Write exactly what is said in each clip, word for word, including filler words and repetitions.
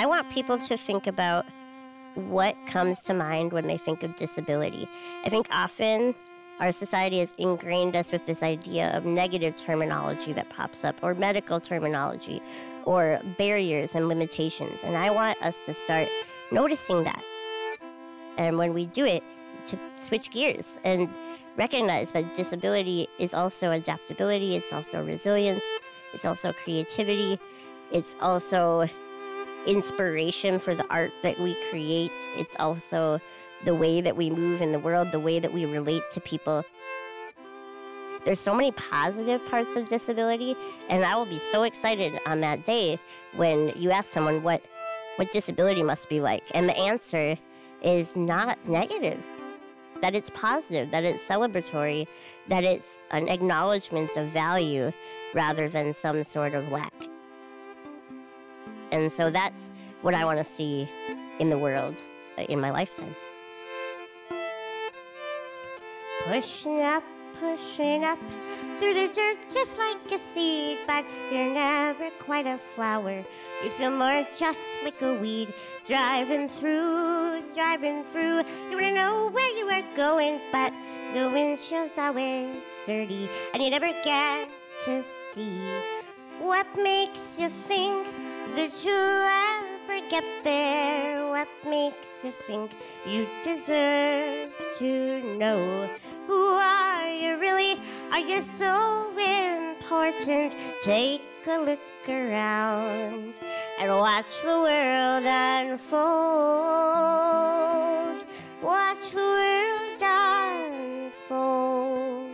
I want people to think about what comes to mind when they think of disability. I think often our society has ingrained us with this idea of negative terminology that pops up, or medical terminology, or barriers and limitations. And I want us to start noticing that. And when we do it, to switch gears and recognize that disability is also adaptability, it's also resilience, it's also creativity, it's also inspiration for the art that we create, it's also the way that we move in the world, the way that we relate to people. There's so many positive parts of disability, and I will be so excited on that day when you ask someone what, what disability must be like, and the answer is not negative, that it's positive, that it's celebratory, that it's an acknowledgement of value rather than some sort of lack. And so that's what I want to see in the world in my lifetime. Pushing up, pushing up through the dirt just like a seed, but you're never quite a flower. You feel more just like a weed. Driving through, driving through, you wouldn't know where you were going, but the windshield's always dirty, and you never get to see. What makes you think that you'll ever get there? What makes you think you deserve to know? Who are you really? Are you so important? Take a look around and watch the world unfold. Watch the world unfold.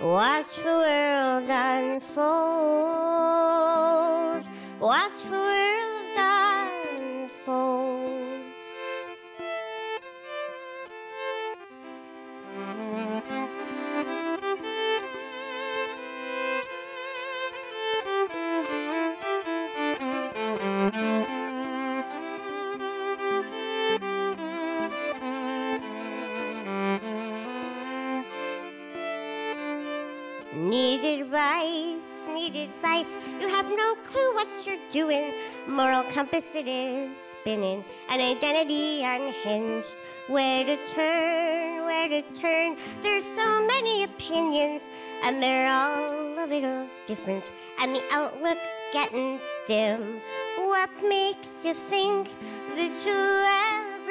Watch the world unfold. Watch the world unfold. Need advice, need advice. You have no clue what you're doing. Moral compass it is spinning, an identity unhinged. Where to turn, where to turn. There's so many opinions, and they're all a little different, and the outlook's getting dim. What makes you think that you'll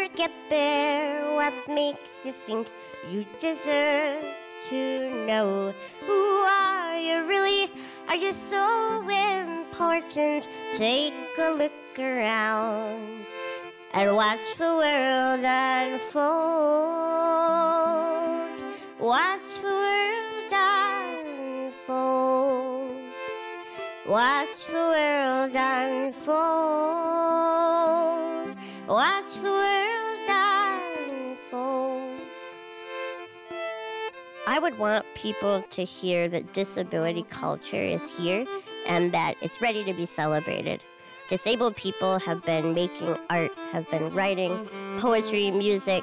ever get there? What makes you think you deserve to know? Who are you really? Are you so important? Take a look around and watch the world unfold. Watch the world unfold. Watch the world unfold. Watch the world unfold. I would want people to hear that disability culture is here and that it's ready to be celebrated. Disabled people have been making art, have been writing poetry, music,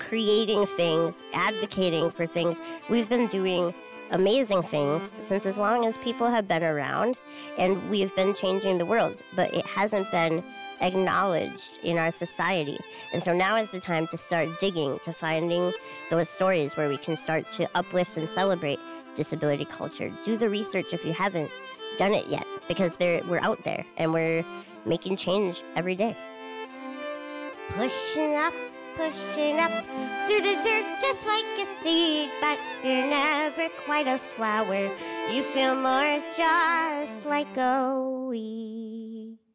creating things, advocating for things. We've been doing amazing things since as long as people have been around, and we've been changing the world, but it hasn't been acknowledged in our society. And so now is the time to start digging, to finding those stories where we can start to uplift and celebrate disability culture. Do the research if you haven't done it yet, because we're out there and we're making change every day. Pushing up, pushing up through the dirt just like a seed, but you're never quite a flower. You feel more just like a weed.